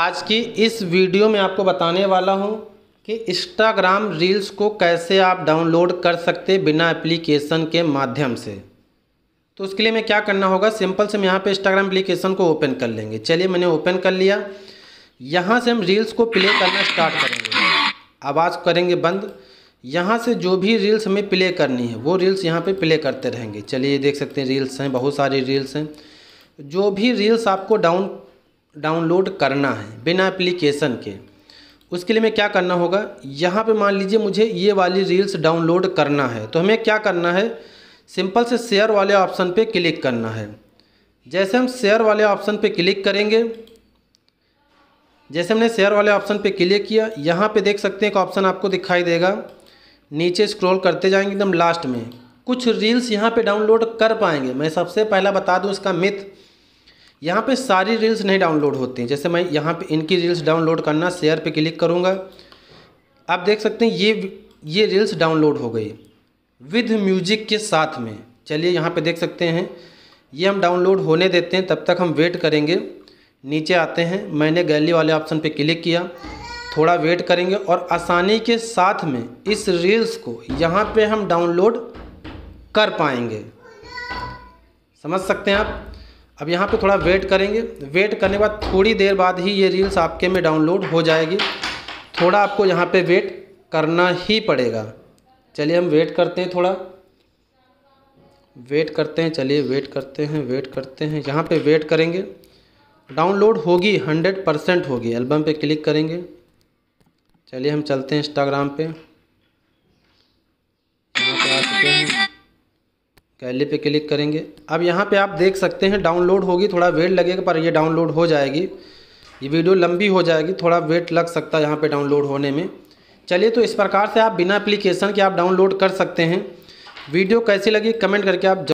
आज की इस वीडियो में आपको बताने वाला हूं कि इंस्टाग्राम रील्स को कैसे आप डाउनलोड कर सकते हैं बिना एप्लीकेशन के माध्यम से। तो उसके लिए मैं क्या करना होगा, सिंपल से हम यहाँ पे इंस्टाग्राम एप्लीकेशन को ओपन कर लेंगे। चलिए मैंने ओपन कर लिया, यहाँ से हम रील्स को प्ले करना स्टार्ट करेंगे। आवाज़ करेंगे बंद, यहाँ से जो भी रील्स हमें प्ले करनी है वो रील्स यहाँ पर प्ले करते रहेंगे। चलिए देख सकते हैं रील्स हैं, बहुत सारी रील्स हैं। जो भी रील्स आपको डाउनलोड करना है बिना एप्लीकेशन के, उसके लिए मैं क्या करना होगा, यहाँ पे मान लीजिए मुझे ये वाली रील्स डाउनलोड करना है। तो हमें क्या करना है, सिंपल से शेयर वाले ऑप्शन पे क्लिक करना है। जैसे हम शेयर वाले ऑप्शन पे क्लिक करेंगे, जैसे हमने शेयर वाले ऑप्शन पे क्लिक किया, यहाँ पे देख सकते हैं एक ऑप्शन आपको दिखाई देगा। नीचे स्क्रॉल करते जाएंगे, एकदम लास्ट में कुछ रील्स यहाँ पर डाउनलोड कर पाएंगे। मैं सबसे पहला बता दूँ इसका मिथ, यहाँ पे सारी रील्स नहीं डाउनलोड होती हैं। जैसे मैं यहाँ पे इनकी रील्स डाउनलोड करना शेयर पे क्लिक करूँगा, आप देख सकते हैं ये रील्स डाउनलोड हो गई विद म्यूजिक के साथ में। चलिए यहाँ पे देख सकते हैं, ये हम डाउनलोड होने देते हैं, तब तक हम वेट करेंगे। नीचे आते हैं, मैंने गैलरी वाले ऑप्शन पे क्लिक किया, थोड़ा वेट करेंगे और आसानी के साथ में इस रील्स को यहाँ पर हम डाउनलोड कर पाएंगे। समझ सकते हैं आप। अब यहाँ पे थोड़ा वेट करेंगे, वेट करने के बाद थोड़ी देर बाद ही ये रील्स आपके में डाउनलोड हो जाएगी। थोड़ा आपको यहाँ पे वेट करना ही पड़ेगा। चलिए हम वेट करते हैं, थोड़ा वेट करते हैं। चलिए वेट करते हैं, यहाँ पे वेट करेंगे, डाउनलोड होगी 100% होगी। एल्बम पे क्लिक करेंगे। चलिए हम चलते हैं इंस्टाग्राम पे, गैलरी पे क्लिक करेंगे। अब यहाँ पे आप देख सकते हैं डाउनलोड होगी, थोड़ा वेट लगेगा पर ये डाउनलोड हो जाएगी। ये वीडियो लंबी हो जाएगी, थोड़ा वेट लग सकता है यहाँ पे डाउनलोड होने में। चलिए, तो इस प्रकार से आप बिना एप्लीकेशन के आप डाउनलोड कर सकते हैं। वीडियो कैसी लगी कमेंट करके आप